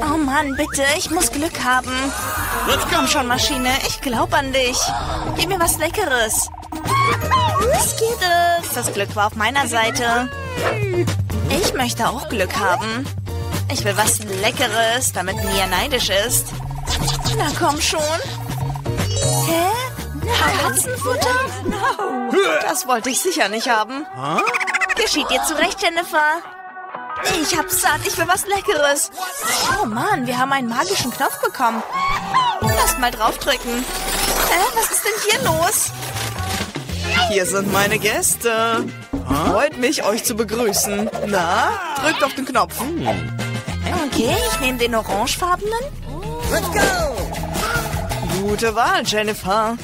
Oh Mann, bitte, ich muss Glück haben. Komm schon, Maschine, ich glaube an dich. Gib mir was Leckeres. Skittles, das Glück war auf meiner Seite. Ich möchte auch Glück haben. Ich will was Leckeres, damit Mia neidisch ist. Na komm schon. Hä? Katzenfutter? Das wollte ich sicher nicht haben. Geschieht dir zurecht, Jennifer. Ich hab's satt, ich will was Leckeres. Oh Mann, wir haben einen magischen Knopf bekommen. Lass mal draufdrücken. Hä, was ist denn hier los? Hier sind meine Gäste. Freut mich, euch zu begrüßen. Na, drückt auf den Knopf. Okay, ich nehme den orangefarbenen. Let's go! Gute Wahl, Jennifer.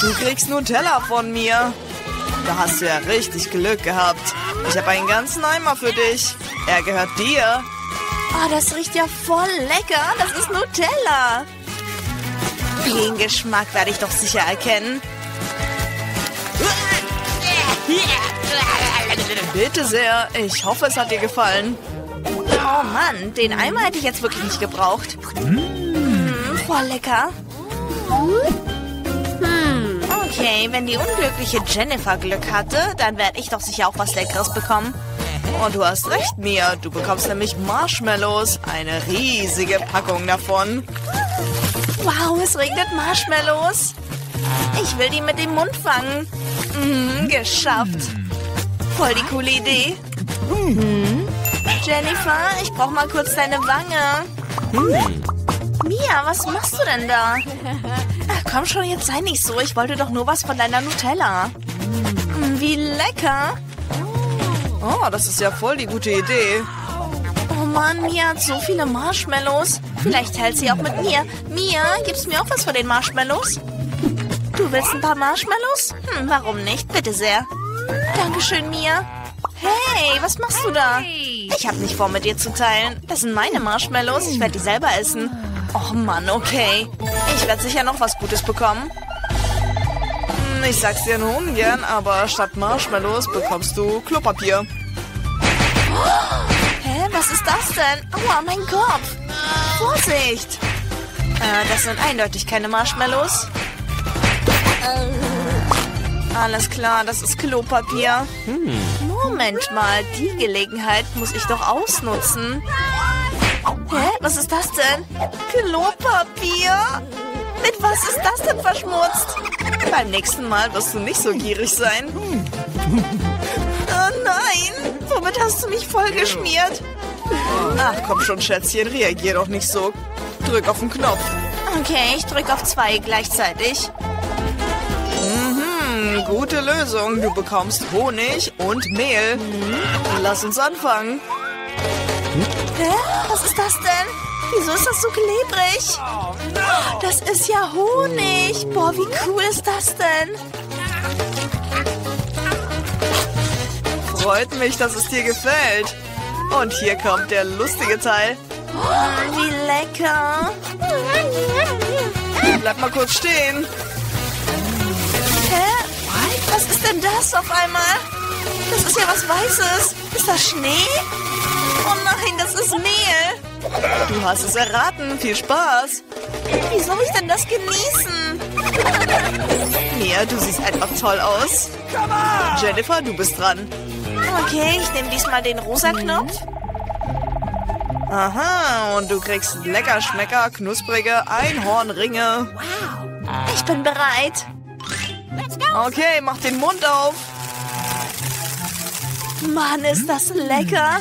Du kriegst Nutella von mir. Da hast du ja richtig Glück gehabt. Ich habe einen ganzen Eimer für dich. Er gehört dir. Oh, das riecht ja voll lecker. Das ist Nutella. Den Geschmack werde ich doch sicher erkennen. Bitte sehr. Ich hoffe, es hat dir gefallen. Oh Mann, den Eimer hätte ich jetzt wirklich nicht gebraucht. Voll lecker. Okay, wenn die unglückliche Jennifer Glück hatte, dann werde ich doch sicher auch was Leckeres bekommen. Und du hast recht, Mia. Du bekommst nämlich Marshmallows. Eine riesige Packung davon. Wow, es regnet Marshmallows. Ich will die mit dem Mund fangen. Geschafft. Voll die coole Idee. Jennifer, ich brauche mal kurz deine Wange. Mia, was machst du denn da? Ach, komm schon, jetzt sei nicht so. Ich wollte doch nur was von deiner Nutella. Wie lecker. Oh, das ist ja voll die gute Idee. Oh Mann, Mia hat so viele Marshmallows. Vielleicht teilt sie auch mit mir. Mia, gibst du mir auch was von den Marshmallows? Du willst ein paar Marshmallows? Warum nicht? Bitte sehr. Dankeschön, Mia. Hey, was machst du da? Ich habe nicht vor, mit dir zu teilen. Das sind meine Marshmallows. Ich werde die selber essen. Oh Mann, okay. Ich werde sicher noch was Gutes bekommen. Ich sag's dir nur ungern, aber statt Marshmallows bekommst du Klopapier. Hä, was ist das denn? Aua, mein Kopf. Vorsicht. Das sind eindeutig keine Marshmallows. Alles klar, das ist Klopapier. Moment mal, die Gelegenheit muss ich doch ausnutzen. Hä? Was ist das denn? Klopapier? Mit was ist das denn verschmutzt? Beim nächsten Mal wirst du nicht so gierig sein. Oh nein! Womit hast du mich vollgeschmiert? Ach komm schon, Schätzchen, reagier doch nicht so. Drück auf den Knopf. Okay, ich drück auf 2 gleichzeitig. Gute Lösung. Du bekommst Honig und Mehl. Lass uns anfangen. Hä? Was ist das denn? Wieso ist das so klebrig? Das ist ja Honig. Boah, wie cool ist das denn? Freut mich, dass es dir gefällt. Und hier kommt der lustige Teil. Oh, wie lecker. Bleib mal kurz stehen. Hä? Was ist denn das auf einmal? Das ist ja was Weißes. Ist das Schnee? Oh nein, das ist Mehl. Du hast es erraten. Viel Spaß. Wie soll ich denn das genießen? Mia, du siehst einfach toll aus. Jennifer, du bist dran. Okay, ich nehme diesmal den rosa Knopf. Aha, und du kriegst lecker Schmecker, knusprige Einhornringe. Ich bin bereit. Okay, mach den Mund auf. Mann, ist das lecker.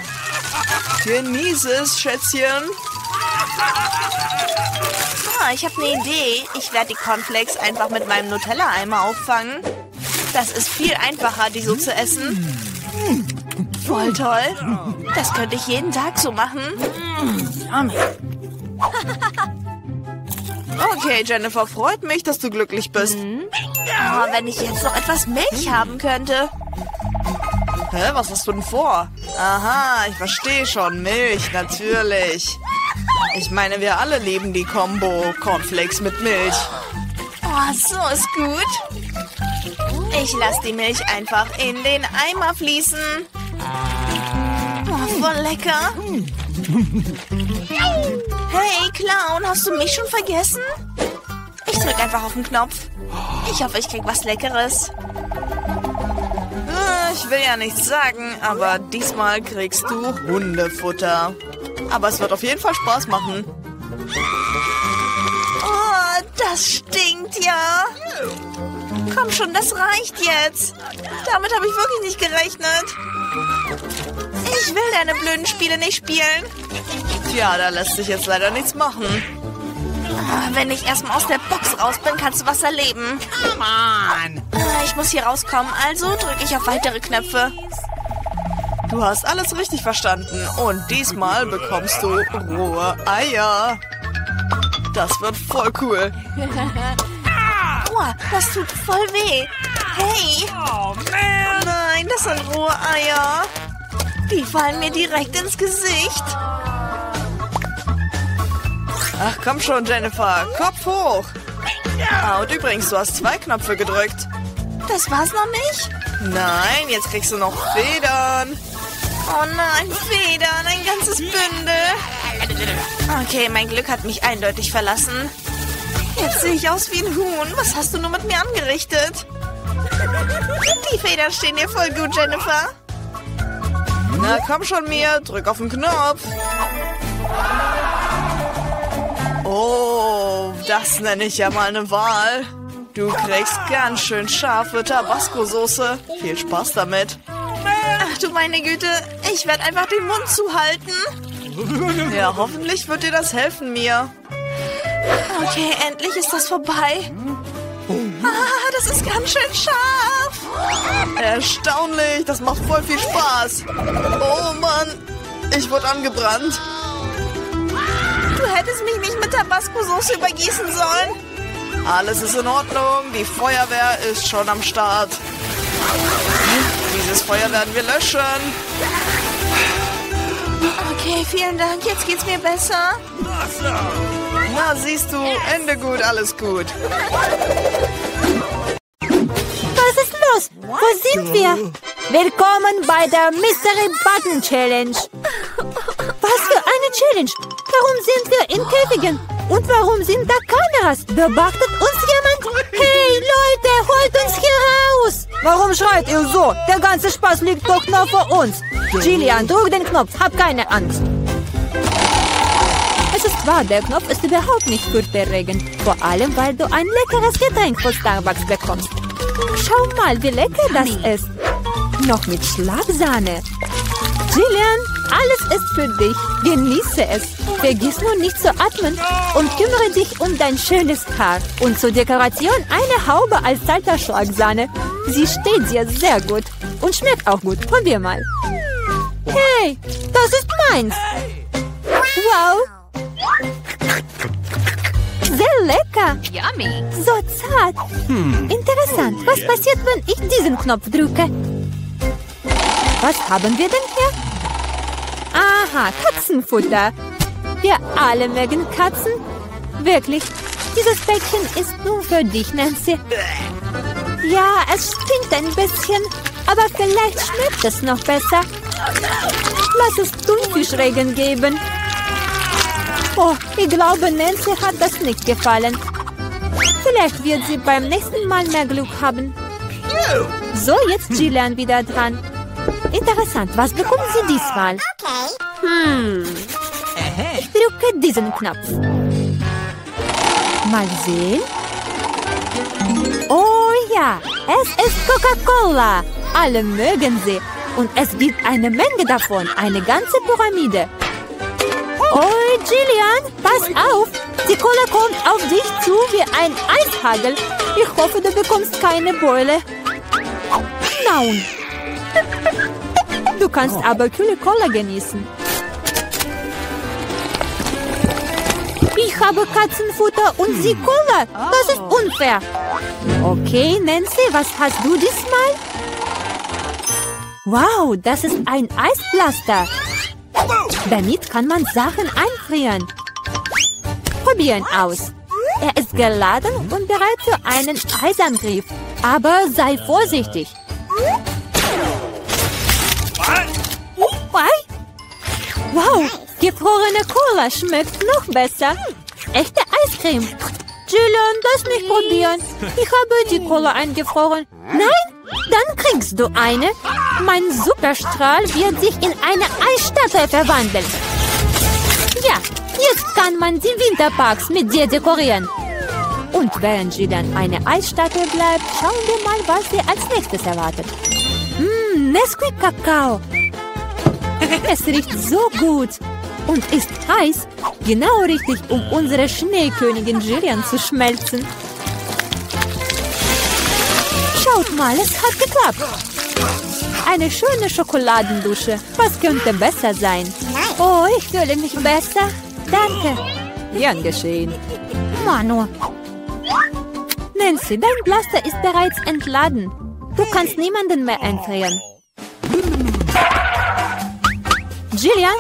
Genieße es, Schätzchen. Ah, ich habe eine Idee. Ich werde die Cornflakes einfach mit meinem Nutella-Eimer auffangen. Das ist viel einfacher, die so zu essen. Voll toll. Das könnte ich jeden Tag so machen. Okay, Jennifer, freut mich, dass du glücklich bist. Oh, wenn ich jetzt noch etwas Milch haben könnte. Hä, was hast du denn vor? Aha, ich verstehe schon. Milch, natürlich. Ich meine, wir alle lieben die Combo Cornflakes mit Milch. Oh, so ist gut. Ich lasse die Milch einfach in den Eimer fließen. Oh, voll lecker. Hey, Clown, hast du mich schon vergessen? Ich drück einfach auf den Knopf. Ich hoffe, ich krieg was Leckeres. Ich will ja nichts sagen, aber diesmal kriegst du Hundefutter. Aber es wird auf jeden Fall Spaß machen. Oh, das stinkt ja. Komm schon, das reicht jetzt. Damit habe ich wirklich nicht gerechnet. Ich will deine blöden Spiele nicht spielen. Tja, da lässt sich jetzt leider nichts machen. Wenn ich erstmal aus der Box raus bin, kannst du was erleben. Mann! Ich muss hier rauskommen, also drücke ich auf weitere Knöpfe. Du hast alles richtig verstanden und diesmal bekommst du rohe Eier. Das wird voll cool. Wow, das tut voll weh. Hey! Nein, das sind rohe Eier. Die fallen mir direkt ins Gesicht. Ach, komm schon, Jennifer. Kopf hoch. Ah, und übrigens, du hast 2 Knöpfe gedrückt. Das war's noch nicht? Nein, jetzt kriegst du noch Federn. Oh nein, Federn, ein ganzes Bündel. Okay, mein Glück hat mich eindeutig verlassen. Jetzt sehe ich aus wie ein Huhn. Was hast du nur mit mir angerichtet? Die Federn stehen dir voll gut, Jennifer. Na, komm schon, Mia. Drück auf den Knopf. Oh, das nenne ich ja mal eine Wahl. Du kriegst ganz schön scharfe Tabasco-Soße. Viel Spaß damit. Ach du meine Güte, ich werde einfach den Mund zuhalten. Ja, hoffentlich wird dir das helfen, Mia. Okay, endlich ist das vorbei. Ah, das ist ganz schön scharf. Erstaunlich, das macht voll viel Spaß. Oh Mann, ich wurde angebrannt. Du hättest mich nicht mit Tabasco-Soße übergießen sollen. Alles ist in Ordnung. Die Feuerwehr ist schon am Start. Dieses Feuer werden wir löschen. Okay, vielen Dank. Jetzt geht's mir besser. Na, siehst du. Ende gut, alles gut. Was ist los? Wo sind wir? Willkommen bei der Mystery Button Challenge. Was für eine Challenge? Warum sind wir in Käfigen? Und warum sind da Kameras? Beobachtet uns jemand? Hey Leute, holt uns hier raus! Warum schreit ihr so? Der ganze Spaß liegt doch nur vor uns. Gillian, drück den Knopf, hab keine Angst. Es ist wahr, der Knopf ist überhaupt nicht furchterregend. Vor allem, weil du ein leckeres Getränk von Starbucks bekommst. Schau mal, wie lecker das ist. Noch mit Schlagsahne. Gillian, alles ist für dich. Genieße es. Vergiss nur nicht zu atmen und kümmere dich um dein schönes Haar. Und zur Dekoration eine Haube als Salterschlagsahne. Sie steht dir sehr gut und schmeckt auch gut. Probier mal. Hey, das ist meins. Wow. Sehr lecker. So zart. Interessant. Was passiert, wenn ich diesen Knopf drücke? Was haben wir denn hier? Aha, Katzenfutter. Wir alle mögen Katzen. Wirklich, dieses Päckchen ist nur für dich, Nancy. Ja, es stinkt ein bisschen, aber vielleicht schmeckt es noch besser. Lass es Thunfischregen geben. Oh, ich glaube, Nancy hat das nicht gefallen. Vielleicht wird sie beim nächsten Mal mehr Glück haben. So, jetzt Gillian wieder dran. Interessant, was bekommen Sie diesmal? Okay. Ich drücke diesen Knopf. Mal sehen. Oh ja, es ist Coca-Cola. Alle mögen sie. Und es gibt eine Menge davon, eine ganze Pyramide. Oh, Gillian, pass auf. Die Cola kommt auf dich zu wie ein Eishagel. Ich hoffe, du bekommst keine Beule. Nein. Du kannst aber kühle Cola genießen. Ich habe Katzenfutter und sie Cola. Das ist unfair. Okay, Nancy, was hast du diesmal? Wow, das ist ein Eispflaster. Damit kann man Sachen einfrieren. Probieren aus. Er ist geladen und bereit für einen Eisangriff. Aber sei vorsichtig. Wow, Gefrorene Cola schmeckt noch besser. Echte Eiscreme. Julian, lass mich probieren. Ich habe die Cola eingefroren. Nein? Dann kriegst du eine. Mein Superstrahl wird sich in eine Eisstadt verwandeln. Ja, jetzt kann man die Winterparks mit dir dekorieren. Und während sie dann eine Eisstatue bleibt, schauen wir mal, was sie als nächstes erwartet. Nesquik Kakao. Es riecht so gut und ist heiß, genau richtig, um unsere Schneekönigin Jillian zu schmelzen. Schaut mal, es hat geklappt. Eine schöne Schokoladendusche. Was könnte besser sein? Oh, ich fühle mich besser. Danke. Gern geschehen. Manu. Nancy, dein Blaster ist bereits entladen. Du kannst niemanden mehr einfrieren. Jillian,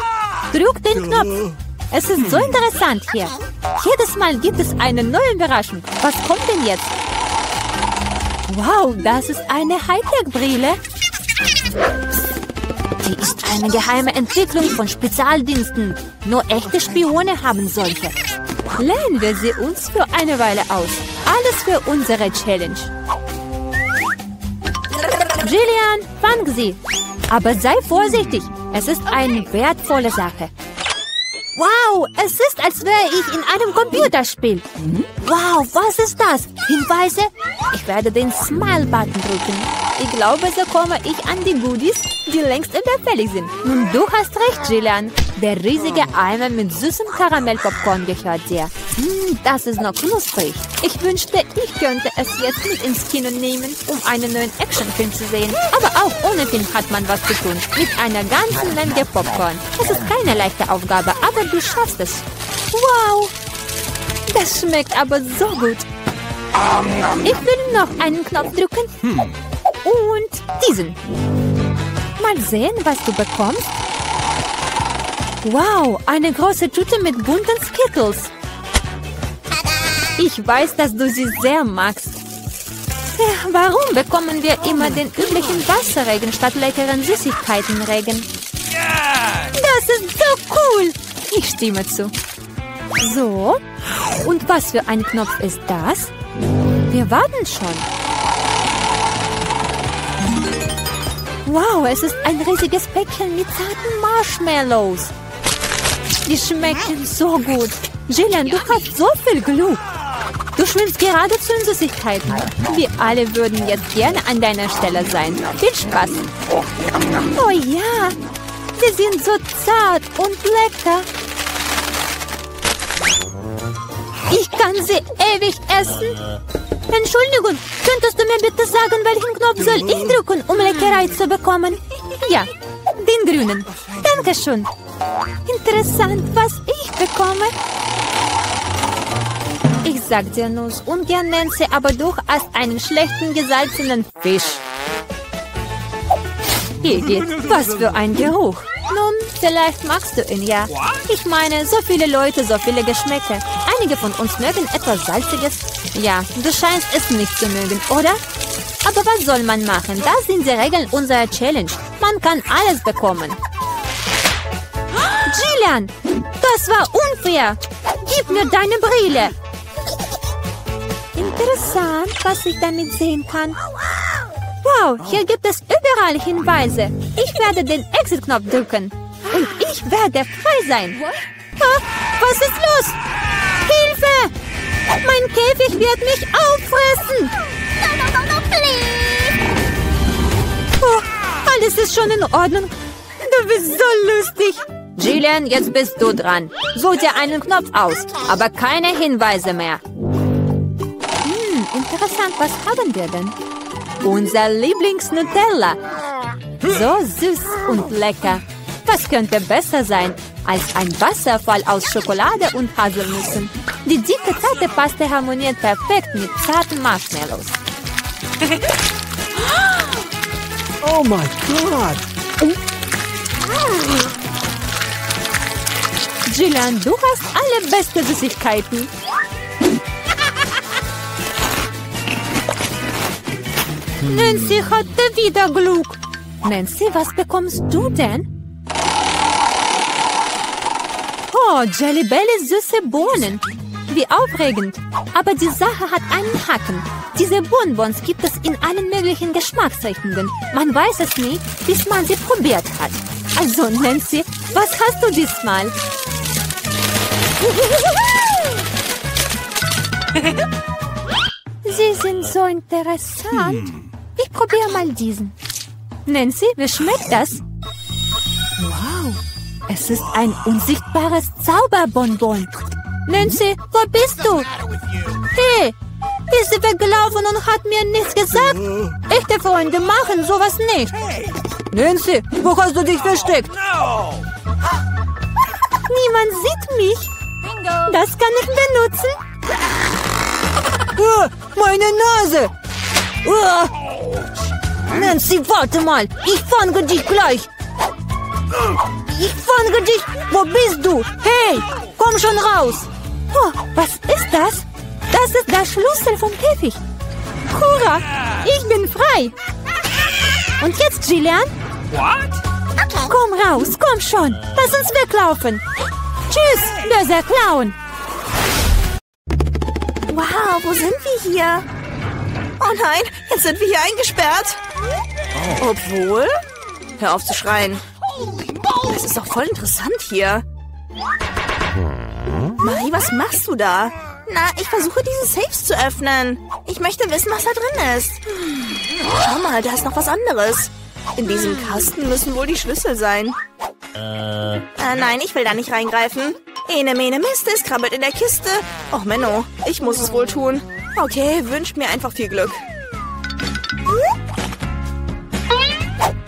drück den Knopf. Es ist so interessant hier. Jedes Mal gibt es eine neue Überraschung. Was kommt denn jetzt? Wow, das ist eine Hightech-Brille. Die ist eine geheime Entwicklung von Spezialdiensten. Nur echte Spione haben solche. Leihen wir sie uns für eine Weile aus. Alles für unsere Challenge. Jillian, fang sie. Aber sei vorsichtig. Es ist eine wertvolle Sache. Wow, es ist, als wäre ich in einem Computerspiel. Wow, was ist das? Hinweise? Ich werde den Smile-Button drücken. Ich glaube, so komme ich an die Goodies, die längst überfällig sind. Nun, du hast recht, Jillian. Der riesige Eimer mit süßem Karamellpopcorn gehört dir. Das ist noch knusprig. Ich wünschte, ich könnte es jetzt mit ins Kino nehmen, um einen neuen Actionfilm zu sehen. Aber auch ohne Film hat man was zu tun. Mit einer ganzen Menge Popcorn. Es ist keine leichte Aufgabe, aber du schaffst es. Wow! Das schmeckt aber so gut. Ich will noch einen Knopf drücken. Und diesen. Mal sehen, was du bekommst. Wow, eine große Tüte mit bunten Skittles. Ich weiß, dass du sie sehr magst. Ja, warum bekommen wir immer den üblichen Wasserregen statt leckeren Süßigkeitenregen? Das ist so cool! Ich stimme zu. So, und was für ein Knopf ist das? Wir warten schon. Wow, es ist ein riesiges Päckchen mit zarten Marshmallows. Die schmecken so gut. Jillian, du hast so viel Glück. Du schwimmst geradezu in Süßigkeiten. Wir alle würden jetzt gerne an deiner Stelle sein. Viel Spaß. Oh ja, sie sind so zart und lecker. Ich kann sie ewig essen. Entschuldigung, könntest du mir bitte sagen, welchen Knopf soll ich drücken, um Leckerei zu bekommen? Ja, den grünen. Dankeschön. Interessant, was ich bekomme. Ich sag dir, Nuss, ungern Nancy, aber durchaus einen schlechten gesalzenen Fisch. Igitt, was für ein Geruch. Nun, vielleicht magst du ihn ja. Ich meine, so viele Leute, so viele Geschmäcker. Einige von uns mögen etwas Salziges. Ja, du scheinst es nicht zu mögen, oder? Aber was soll man machen? Das sind die Regeln unserer Challenge. Man kann alles bekommen. Jillian, das war unfair. Gib mir deine Brille. Interessant, was ich damit sehen kann. Wow, hier gibt es überall Hinweise. Ich werde den Exit-Knopf drücken. Und ich werde frei sein. Ah, was ist los? Hilfe! Mein Käfig wird mich auffressen. No, please! Oh, alles ist schon in Ordnung. Du bist so lustig. Jillian, jetzt bist du dran. Such dir einen Knopf aus, aber keine Hinweise mehr. Interessant, was haben wir denn? Unser Lieblings-Nutella. So süß und lecker. Was könnte besser sein als ein Wasserfall aus Schokolade und Haselnüssen? Die dicke, zarte Paste harmoniert perfekt mit zarten Marshmallows. Oh mein Gott! Jillian, du hast alle beste Süßigkeiten. Nancy hatte wieder Glück. Nancy, was bekommst du denn? Oh, Jelly Belly süße Bohnen. Wie aufregend. Aber die Sache hat einen Haken. Diese Bonbons gibt es in allen möglichen Geschmacksrichtungen. Man weiß es nie, bis man sie probiert hat. Also, Nancy, was hast du diesmal? Sie sind so interessant. Ich probiere mal diesen. Nancy, wie schmeckt das? Wow, es ist ein unsichtbares Zauberbonbon. Nancy, wo bist du? Hey, ist sie weggelaufen und hat mir nichts gesagt? Echte Freunde machen sowas nicht. Nancy, wo hast du dich versteckt? Niemand sieht mich. Das kann ich benutzen. Meine Nase! Nancy, warte mal! Ich fange dich gleich! Ich fange dich! Wo bist du? Hey! Komm schon raus! Oh, was ist das? Das ist der Schlüssel vom Käfig! Hurra! Ich bin frei! Und jetzt, Gillian? Komm raus! Komm schon! Lass uns weglaufen! Tschüss, böser Clown! Wow, wo sind wir hier? Oh nein, jetzt sind wir hier eingesperrt. Obwohl... Hör auf zu schreien. Das ist doch voll interessant hier. Marie, was machst du da? Na, ich versuche, diese Safes zu öffnen. Ich möchte wissen, was da drin ist. Schau mal, da ist noch was anderes. In diesem Kasten müssen wohl die Schlüssel sein. Nein, ich will da nicht reingreifen. Ene, mene, Mist, es krabbelt in der Kiste. Och, Menno, ich muss es wohl tun. Okay, wünsch mir einfach viel Glück.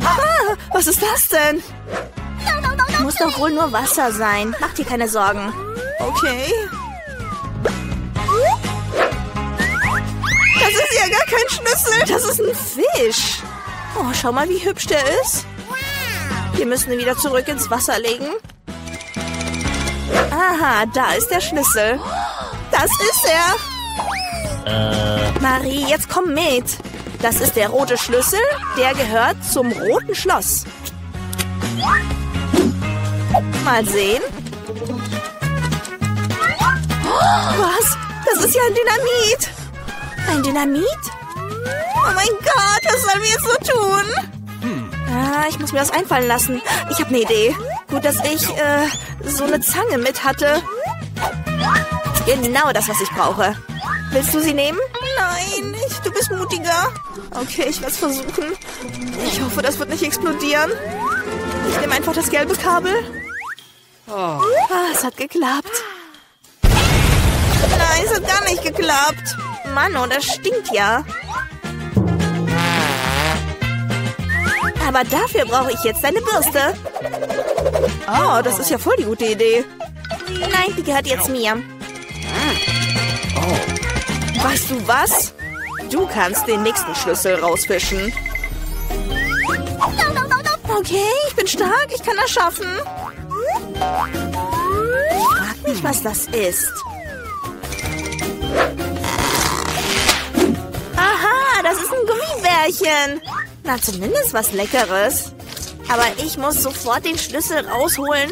Ah, was ist das denn? Muss doch wohl nur Wasser sein. Mach dir keine Sorgen. Okay. Das ist ja gar kein Schlüssel. Das ist ein Fisch. Oh, schau mal, wie hübsch der ist. Wir müssen ihn wieder zurück ins Wasser legen. Aha, da ist der Schlüssel. Das ist er. Marie, jetzt komm mit. Das ist der rote Schlüssel. Der gehört zum roten Schloss. Mal sehen. Was? Das ist ja ein Dynamit. Ein Dynamit? Oh mein Gott, was sollen wir jetzt so tun? Ich muss mir das einfallen lassen. Ich habe eine Idee. Gut, dass ich so eine Zange mit hatte. Genau das, was ich brauche. Willst du sie nehmen? Nein, nicht. Du bist mutiger. Okay, ich werde es versuchen. Ich hoffe, das wird nicht explodieren. Ich nehme einfach das gelbe Kabel. Ah, es hat geklappt. Nein, es hat gar nicht geklappt. Mann, oh, das stinkt ja. Aber dafür brauche ich jetzt deine Bürste. Oh, das ist ja voll die gute Idee. Nein, die gehört jetzt mir. Weißt du was? Du kannst den nächsten Schlüssel rausfischen. Okay, ich bin stark. Ich kann das schaffen. Ich frag mich, was das ist. Aha, das ist ein Gummibärchen. Na, zumindest was Leckeres. Aber ich muss sofort den Schlüssel rausholen.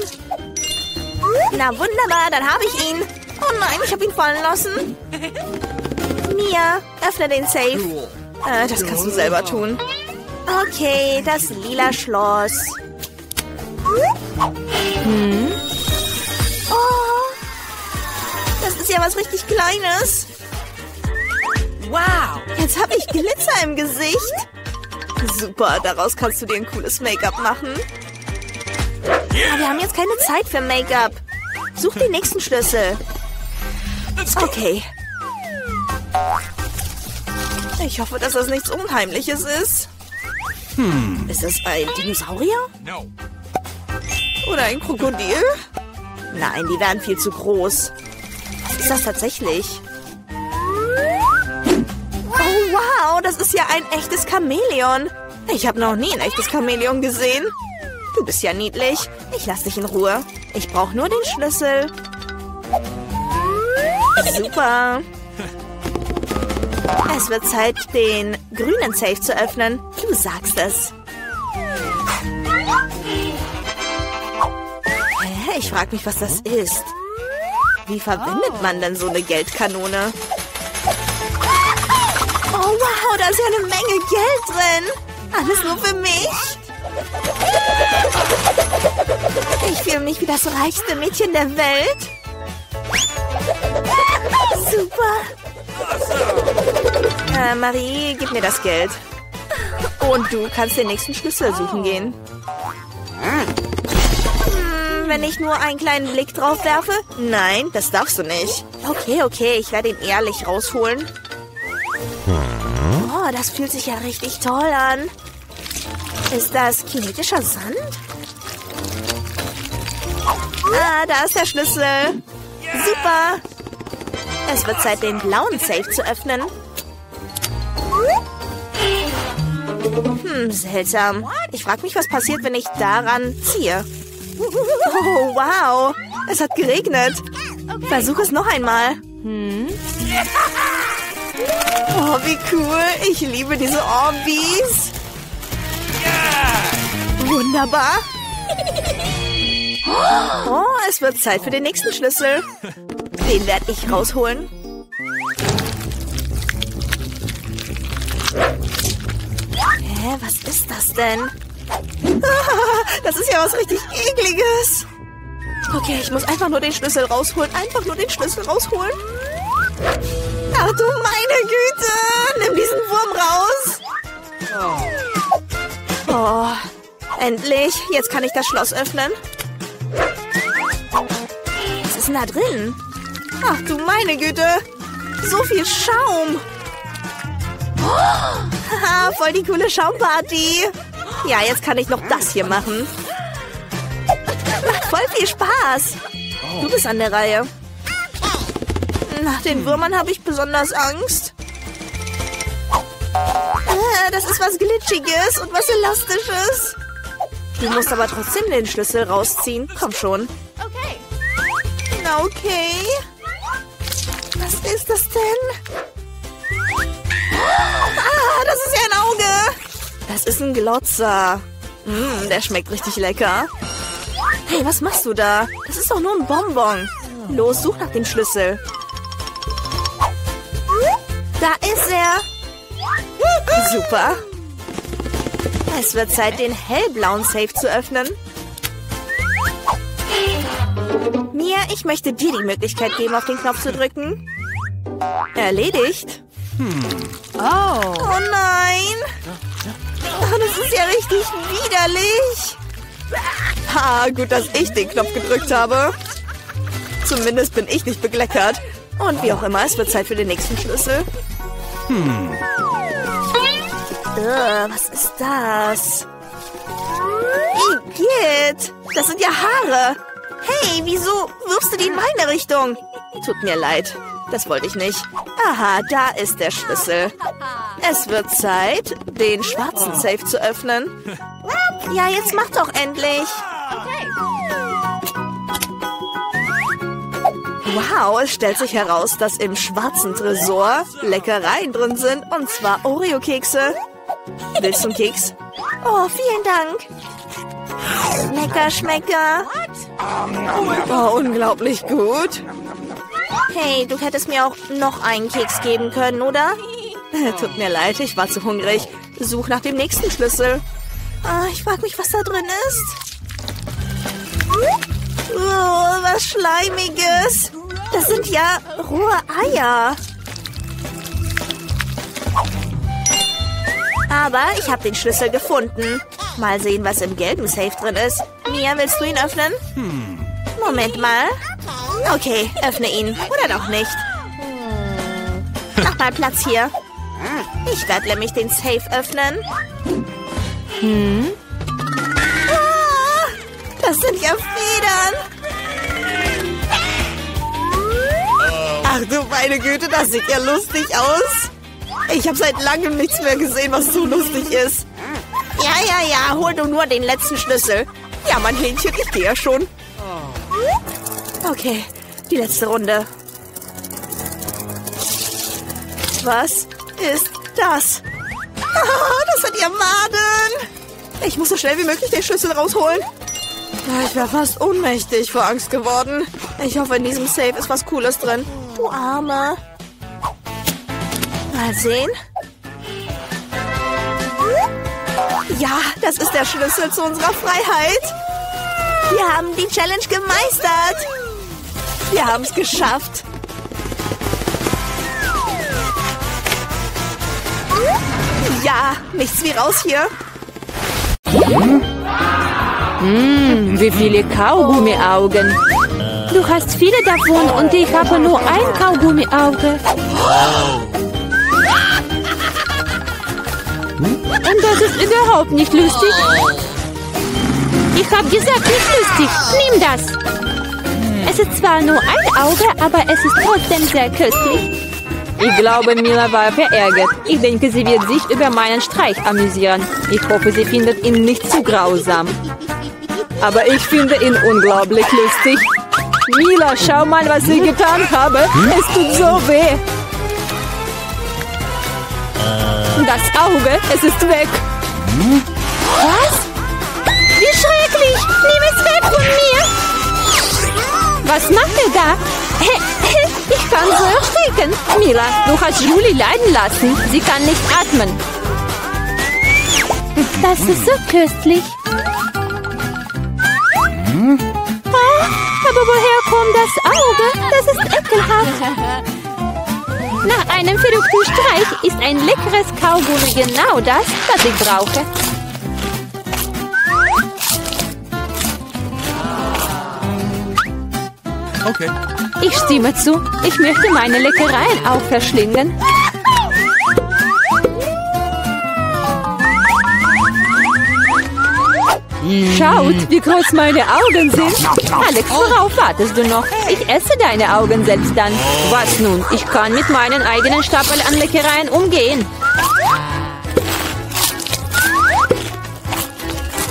Na wunderbar, dann habe ich ihn. Oh nein, ich habe ihn fallen lassen. Mia, öffne den Safe. Das kannst du selber tun. Okay, das lila Schloss. Oh, das ist ja was richtig Kleines. Wow, jetzt habe ich Glitzer im Gesicht. Super, daraus kannst du dir ein cooles Make-up machen. Aber wir haben jetzt keine Zeit für Make-up. Such den nächsten Schlüssel. Okay. Ich hoffe, dass das nichts Unheimliches ist. Ist es ein Dinosaurier? Oder ein Krokodil? Nein, die wären viel zu groß. Was ist das tatsächlich? Oh, wow, das ist ja ein echtes Chamäleon. Ich habe noch nie ein echtes Chamäleon gesehen. Du bist ja niedlich. Ich lasse dich in Ruhe. Ich brauche nur den Schlüssel. Super. Es wird Zeit, den grünen Safe zu öffnen. Du sagst es. Ich frage mich, was das ist. Wie verwendet man denn so eine Geldkanone? Oh, wow, da ist ja eine Menge Geld drin. Alles nur für mich. Ich fühle mich wie das reichste Mädchen der Welt. Super. Marie, gib mir das Geld. Und du kannst den nächsten Schlüssel suchen gehen. Wenn ich nur einen kleinen Blick drauf werfe? Nein, das darfst du nicht. Okay, ich werde ihn ehrlich rausholen. Oh, das fühlt sich ja richtig toll an. Ist das kinetischer Sand? Ah, da ist der Schlüssel. Super. Es wird Zeit, den blauen Safe zu öffnen. Seltsam. Ich frage mich, was passiert, wenn ich daran ziehe. Oh, wow. Es hat geregnet. Versuch es noch einmal. Oh, wie cool. Ich liebe diese Orbeez. Wunderbar. Oh, es wird Zeit für den nächsten Schlüssel. Den werde ich rausholen. Hä, was ist das denn? Das ist ja was richtig Ekliges. Okay, ich muss einfach nur den Schlüssel rausholen. Ach du meine Güte. Nimm diesen Wurm raus. Oh, endlich. Jetzt kann ich das Schloss öffnen. Was ist denn da drin? Ach du meine Güte. So viel Schaum. Haha, voll die coole Schaumparty. Ja, jetzt kann ich noch das hier machen. Macht voll viel Spaß. Du bist an der Reihe. Nach den Würmern habe ich besonders Angst. Das ist was Glitschiges und was Elastisches. Du musst aber trotzdem den Schlüssel rausziehen. Komm schon. Okay. Was ist das denn? Ah, das ist ja ein Auge. Das ist ein Glotzer. Der schmeckt richtig lecker. Hey, was machst du da? Das ist doch nur ein Bonbon. Los, such nach dem Schlüssel. Da ist er. Super. Es wird Zeit, den hellblauen Safe zu öffnen. Mia, ich möchte dir die Möglichkeit geben, auf den Knopf zu drücken. Erledigt. Oh nein! Oh, das ist ja richtig widerlich! Ha, gut, dass ich den Knopf gedrückt habe. Zumindest bin ich nicht bekleckert. Und wie auch immer, es wird Zeit für den nächsten Schlüssel. Was ist das? Igitt! Das sind ja Haare! Hey, wieso wirfst du die in meine Richtung? Tut mir leid. Das wollte ich nicht. Aha, da ist der Schlüssel. Es wird Zeit, den schwarzen Safe zu öffnen. Ja, jetzt mach doch endlich. Wow, es stellt sich heraus, dass im schwarzen Tresor Leckereien drin sind. Und zwar Oreo-Kekse. Willst du einen Keks? Oh, vielen Dank. Lecker, schmecker. Oh, unglaublich gut. Hey, du hättest mir auch noch einen Keks geben können, oder? Tut mir leid, ich war zu hungrig. Such nach dem nächsten Schlüssel. Ah, ich frage mich, was da drin ist. Oh, was Schleimiges. Das sind ja rohe Eier. Aber ich habe den Schlüssel gefunden. Mal sehen, was im gelben Safe drin ist. Mia, willst du ihn öffnen? Moment mal. Okay, öffne ihn. Oder doch nicht. Mach mal Platz hier. Ich werde nämlich den Safe öffnen. Ah, das sind ja Federn. Ach du meine Güte, das sieht ja lustig aus. Ich habe seit langem nichts mehr gesehen, was so lustig ist. Ja, hol du nur den letzten Schlüssel. Ja, mein Hähnchen, ich gehe ja schon. Okay, die letzte Runde. Was ist das? Das sind ja Maden. Ich muss so schnell wie möglich den Schlüssel rausholen. Ich wäre fast ohnmächtig vor Angst geworden. Ich hoffe, in diesem Safe ist was Cooles drin. Du Arme. Mal sehen. Ja, das ist der Schlüssel zu unserer Freiheit. Wir haben die Challenge gemeistert. Wir haben es geschafft. Ja, nichts wie raus hier. Wie viele Kaugummiaugen. Du hast viele davon und ich habe nur ein Kaugummiauge. Und das ist überhaupt nicht lustig. Ich habe gesagt, nicht lustig. Nimm das. Es ist zwar nur ein Auge, aber es ist trotzdem sehr köstlich. Ich glaube, Mila war verärgert. Ich denke, sie wird sich über meinen Streich amüsieren. Ich hoffe, sie findet ihn nicht zu grausam. Aber ich finde ihn unglaublich lustig. Mila, schau mal, was ich getan habe. Es tut so weh. Das Auge, es ist weg. Was? Wie schrecklich! Nimm es weg von mir! Was macht er da? Ich kann so ersticken. Mila, du hast Julie leiden lassen. Sie kann nicht atmen. Das ist so köstlich. Aber woher kommt das Auge? Das ist ekelhaft. Nach einem verrückten Streich ist ein leckeres Kaugummi genau das, was ich brauche. Okay. Ich stimme zu. Ich möchte meine Leckereien auch verschlingen. Schaut, wie groß meine Augen sind. Alex, worauf wartest du noch? Ich esse deine Augen selbst dann. Was nun? Ich kann mit meinen eigenen Stapel an Leckereien umgehen.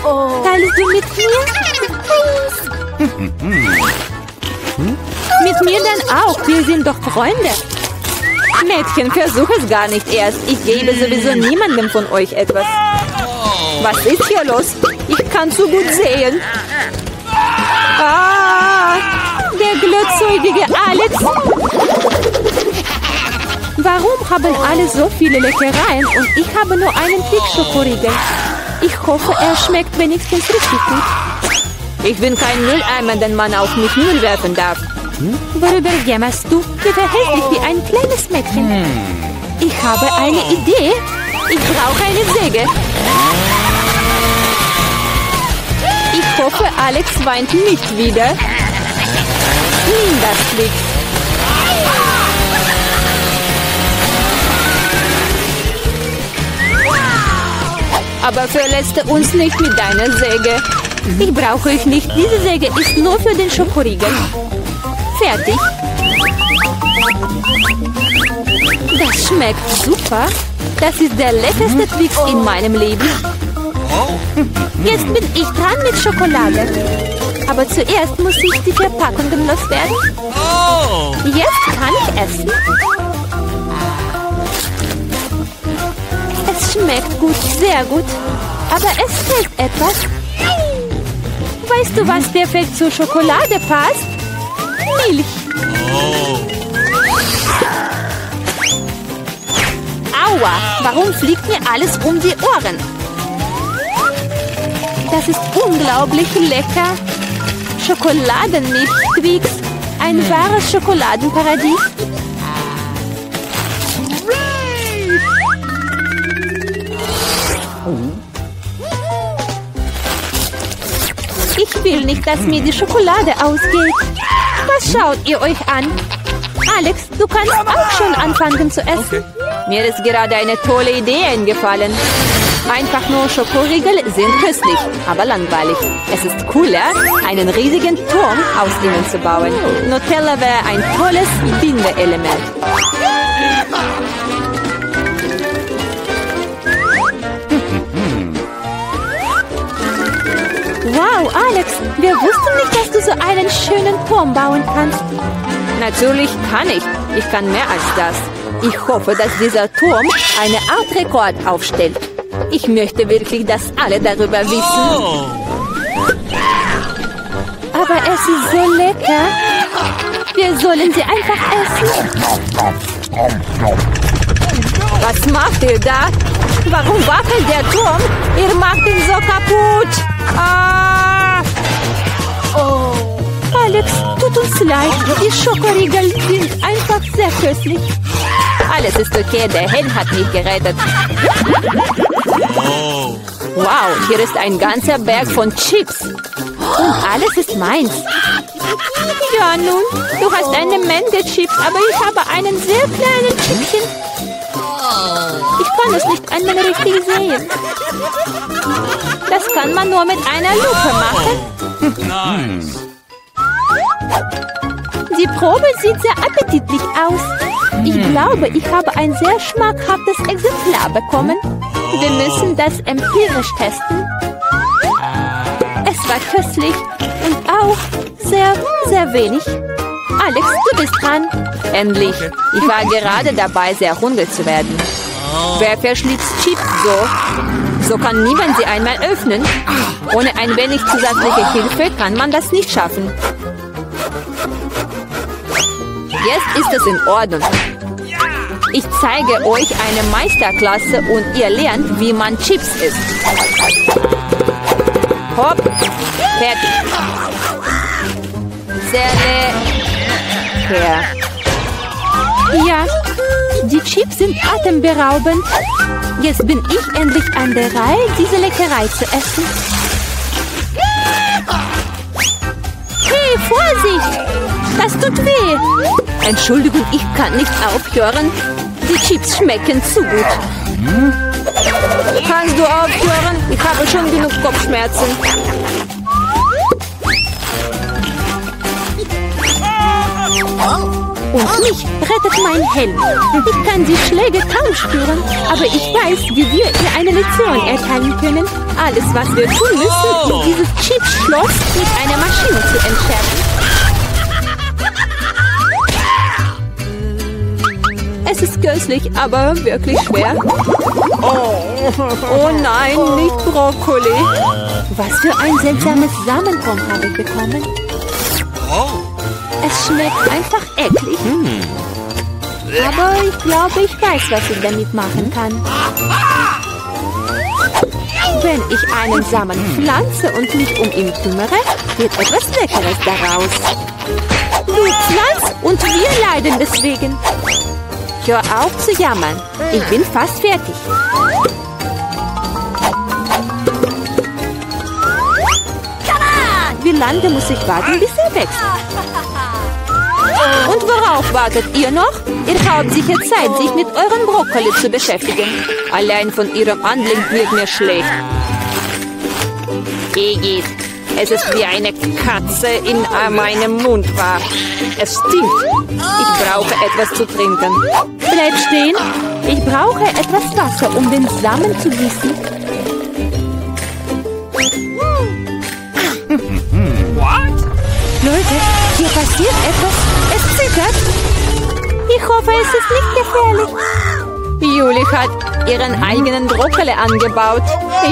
Teilst du mit mir? Mit mir dann auch. Wir sind doch Freunde. Mädchen, versuch es gar nicht erst. Ich gebe sowieso niemandem von euch etwas. Was ist hier los? Ich kann so gut sehen. Ah, der glutzäugige Alex. Warum haben alle so viele Leckereien und ich habe nur einen Twix-Schokoriegel? Ich hoffe, er schmeckt wenigstens richtig gut. Ich bin kein Mülleimer, den man auf mich Müll werfen darf. Worüber jämmerst du? Du verhältst dich wie ein kleines Mädchen. Ich habe eine Idee. Ich brauche eine Säge. Ich hoffe, Alex weint nicht wieder. Nimm das Blick. Aber verletze uns nicht mit deiner Säge. Die brauche ich nicht. Diese Säge ist nur für den Schokoriegel. Fertig. Das schmeckt super. Das ist der leckerste Twix in meinem Leben. Jetzt bin ich dran mit Schokolade. Aber zuerst muss ich die Verpackungen loswerden. Jetzt kann ich essen. Es schmeckt gut, sehr gut. Aber es fehlt etwas. Weißt du, was perfekt zur Schokolade passt? Milch. Aua, warum fliegt mir alles um die Ohren? Das ist unglaublich lecker. Schokoladenmilch, Twix. Ein wahres Schokoladenparadies. Ich will nicht, dass mir die Schokolade ausgeht. Was schaut ihr euch an? Alex, du kannst auch schon anfangen zu essen. Okay. Mir ist gerade eine tolle Idee eingefallen. Einfach nur Schokoriegel sind köstlich, aber langweilig. Es ist cooler, einen riesigen Turm aus ihnen zu bauen. Nutella wäre ein tolles Bindeelement. Wow, Alex, wir wussten nicht, dass du so einen schönen Turm bauen kannst. Natürlich kann ich. Ich kann mehr als das. Ich hoffe, dass dieser Turm eine Art Rekord aufstellt. Ich möchte wirklich, dass alle darüber wissen. Aber es ist so lecker. Wir sollen sie einfach essen. Was macht ihr da? Warum wackelt der Turm? Ihr macht ihn so kaputt. Ah. Oh. Alex, tut uns leid. Die Schokoriegel sind einfach sehr köstlich. Alles ist okay, der Hen hat mich gerettet. Wow, hier ist ein ganzer Berg von Chips. Und alles ist meins. Ja, nun, du hast eine Menge Chips, aber ich habe einen sehr kleinen Chipchen. Ich kann es nicht einmal richtig sehen. Das kann man nur mit einer Lupe machen. Nice. Die Probe sieht sehr appetitlich aus. Ich glaube, ich habe ein sehr schmackhaftes Exemplar bekommen. Wir müssen das empirisch testen. Es war köstlich und auch sehr, sehr wenig. Alex, du bist dran. Endlich. Ich war gerade dabei, sehr hungrig zu werden. Wer verschlitzt Chips so? So kann niemand sie einmal öffnen. Ohne ein wenig zusätzliche Hilfe kann man das nicht schaffen. Jetzt ist es in Ordnung. Ich zeige euch eine Meisterklasse und ihr lernt, wie man Chips isst. Hopp, fertig. Sehr lecker. Ja, die Chips sind atemberaubend. Jetzt bin ich endlich an der Reihe, diese Leckerei zu essen. Hey, Vorsicht! Das tut weh. Entschuldigung, ich kann nicht aufhören. Die Chips schmecken zu gut. Kannst du aufhören? Ich habe schon genug Kopfschmerzen. Und mich rettet mein Helm. Ich kann die Schläge kaum spüren. Aber ich weiß, wie wir ihr eine Lektion erteilen können. Alles, was wir tun müssen, ist dieses Chipsschloss mit einer Maschine zu entschärfen. Es ist köstlich, aber wirklich schwer. Oh nein, nicht Brokkoli. Was für ein seltsames Samenkorn habe ich bekommen. Es schmeckt einfach eklig. Aber ich glaube, ich weiß, was ich damit machen kann. Wenn ich einen Samen pflanze und mich um ihn kümmere, wird etwas Leckeres daraus. Du pflanzt und wir leiden deswegen. Hör auf zu jammern. Ich bin fast fertig. Wie lange muss ich warten, bis er wächst? Und worauf wartet ihr noch? Ihr habt sicher Zeit, sich mit euren Brokkoli zu beschäftigen. Allein von ihrem Anblick wird mir schlecht. Igitt, es ist wie eine Katze in meinem Mund war. Es stinkt. Ich brauche etwas zu trinken. Bleib stehen. Ich brauche etwas Wasser, um den Samen zu gießen. What? Leute, hier passiert etwas. Es zittert. Ich hoffe, es ist nicht gefährlich. Juli hat ihren eigenen Brokkoli angebaut.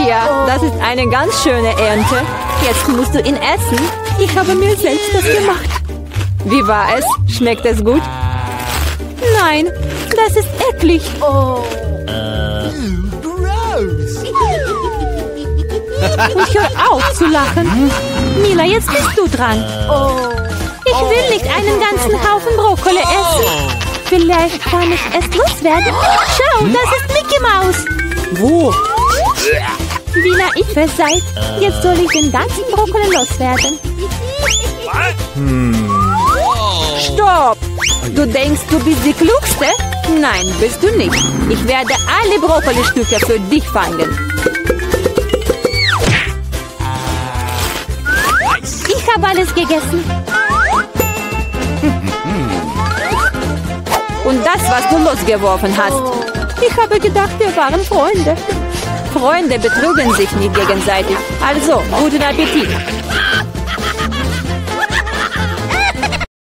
Ja, das ist eine ganz schöne Ernte. Jetzt musst du ihn essen. Ich habe mir selbst das gemacht. Wie war es? Schmeckt es gut? Nein, das ist eklig. Und hör auf zu lachen. Mila, jetzt bist du dran. Ich will nicht einen ganzen Haufen Brokkoli essen. Vielleicht kann ich es loswerden. Schau, das ist Mickey Maus. Wo? Wie naiv ihr seid. Jetzt soll ich den ganzen Brokkoli loswerden. Stopp! Du denkst, du bist die Klugste? Nein, bist du nicht. Ich werde alle Brokkoli-Stücke für dich fangen. Ich habe alles gegessen. Und das, was du losgeworfen hast. Ich habe gedacht, wir waren Freunde. Freunde betrügen sich nicht gegenseitig. Also, guten Appetit.